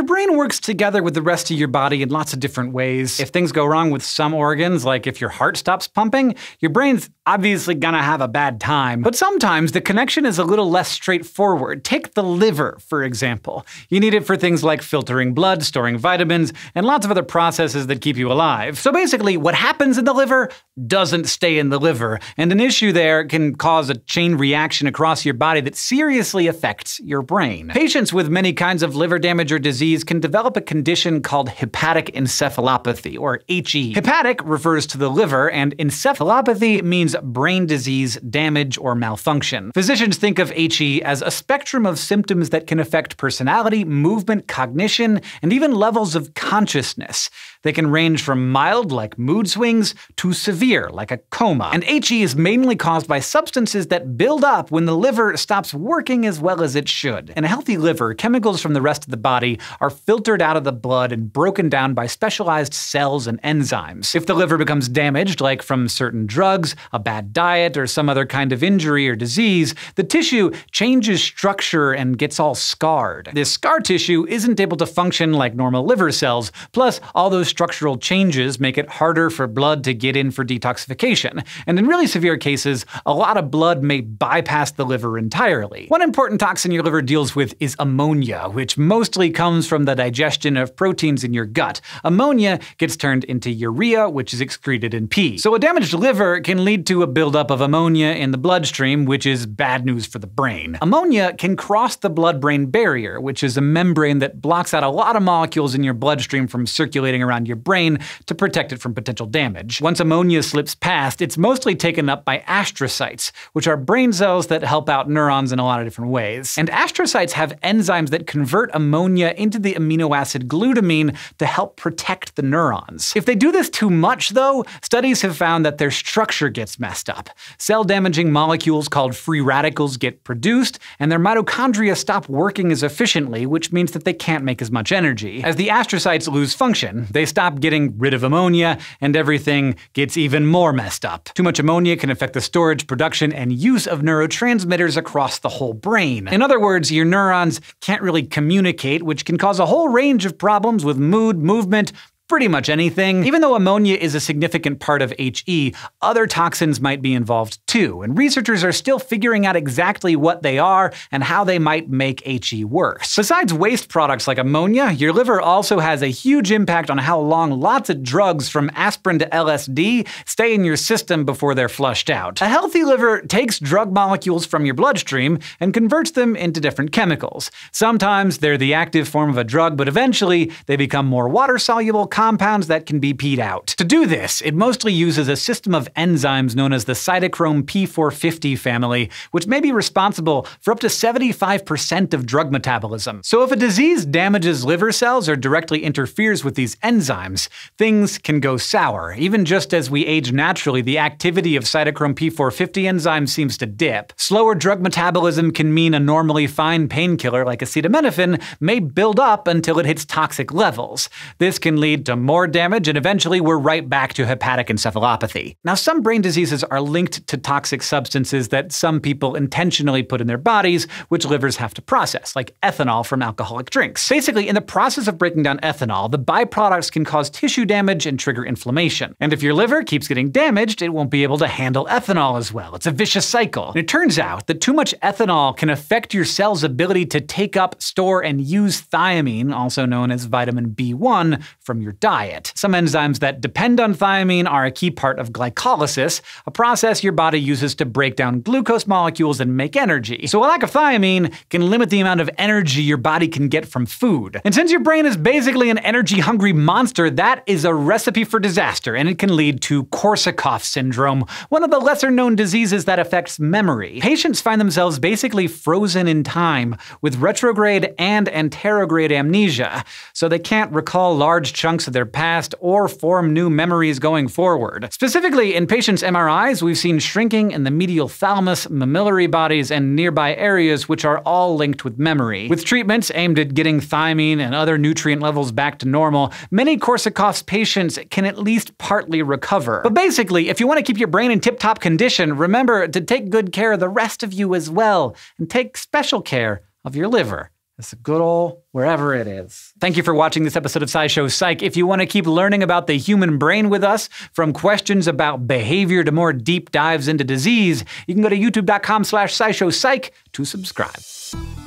Your brain works together with the rest of your body in lots of different ways. If things go wrong with some organs, like if your heart stops pumping, your brain's obviously gonna have a bad time. But sometimes the connection is a little less straightforward. Take the liver, for example. You need it for things like filtering blood, storing vitamins, and lots of other processes that keep you alive. So basically, what happens in the liver doesn't stay in the liver, and an issue there can cause a chain reaction across your body that seriously affects your brain. Patients with many kinds of liver damage or disease can develop a condition called hepatic encephalopathy, or HE. Hepatic refers to the liver, and encephalopathy means brain disease, damage, or malfunction. Physicians think of HE as a spectrum of symptoms that can affect personality, movement, cognition, and even levels of consciousness. They can range from mild, like mood swings, to severe, like a coma. And HE is mainly caused by substances that build up when the liver stops working as well as it should. In a healthy liver, chemicals from the rest of the body are filtered out of the blood and broken down by specialized cells and enzymes. If the liver becomes damaged, like from certain drugs, a bad diet, or some other kind of injury or disease, the tissue changes structure and gets all scarred. This scar tissue isn't able to function like normal liver cells, plus all those structural changes make it harder for blood to get in for detoxification, and in really severe cases, a lot of blood may bypass the liver entirely. One important toxin your liver deals with is ammonia, which mostly comes from the digestion of proteins in your gut. Ammonia gets turned into urea, which is excreted in pee. So a damaged liver can lead to a buildup of ammonia in the bloodstream, which is bad news for the brain. Ammonia can cross the blood-brain barrier, which is a membrane that blocks out a lot of molecules in your bloodstream from circulating around your brain to protect it from potential damage. Once ammonia slips past, it's mostly taken up by astrocytes, which are brain cells that help out neurons in a lot of different ways. And astrocytes have enzymes that convert ammonia into the amino acid glutamine to help protect the neurons. If they do this too much, though, studies have found that their structure gets messed up. Cell-damaging molecules called free radicals get produced, and their mitochondria stop working as efficiently, which means that they can't make as much energy. As the astrocytes lose function, they stop getting rid of ammonia, and everything gets even more messed up. Too much ammonia can affect the storage, production, and use of neurotransmitters across the whole brain. In other words, your neurons can't really communicate, which can cause a whole range of problems with mood, movement, pretty much anything. Even though ammonia is a significant part of HE, other toxins might be involved too, and researchers are still figuring out exactly what they are and how they might make HE worse. Besides waste products like ammonia, your liver also has a huge impact on how long lots of drugs from aspirin to LSD stay in your system before they're flushed out. A healthy liver takes drug molecules from your bloodstream and converts them into different chemicals. Sometimes they're the active form of a drug, but eventually they become more water-soluble compounds that can be peed out. To do this, it mostly uses a system of enzymes known as the cytochrome P450 family, which may be responsible for up to 75% of drug metabolism. So if a disease damages liver cells or directly interferes with these enzymes, things can go sour. Even just as we age naturally, the activity of cytochrome P450 enzymes seems to dip. Slower drug metabolism can mean a normally fine painkiller like acetaminophen may build up until it hits toxic levels. This can lead to more damage, and eventually we're right back to hepatic encephalopathy. Now, some brain diseases are linked to toxic substances that some people intentionally put in their bodies, which livers have to process, like ethanol from alcoholic drinks. Basically, in the process of breaking down ethanol, the byproducts can cause tissue damage and trigger inflammation. And if your liver keeps getting damaged, it won't be able to handle ethanol as well. It's a vicious cycle. And it turns out that too much ethanol can affect your cell's ability to take up, store, and use thiamine, also known as vitamin B1, from your diet. Some enzymes that depend on thiamine are a key part of glycolysis, a process your body uses to break down glucose molecules and make energy. So a lack of thiamine can limit the amount of energy your body can get from food. And since your brain is basically an energy-hungry monster, that is a recipe for disaster, and it can lead to Korsakoff syndrome, one of the lesser-known diseases that affects memory. Patients find themselves basically frozen in time with retrograde and anterograde amnesia, so they can't recall large chunks of their past or form new memories going forward. Specifically, in patients' MRIs, we've seen shrinking in the medial thalamus, mammillary bodies, and nearby areas, which are all linked with memory. With treatments aimed at getting thiamine and other nutrient levels back to normal, many Korsakoff's patients can at least partly recover. But basically, if you want to keep your brain in tip-top condition, remember to take good care of the rest of you as well, and take special care of your liver. It's a good old wherever it is. Thank you for watching this episode of SciShow Psych. If you want to keep learning about the human brain with us, from questions about behavior to more deep dives into disease, you can go to youtube.com/SciShowPsych to subscribe.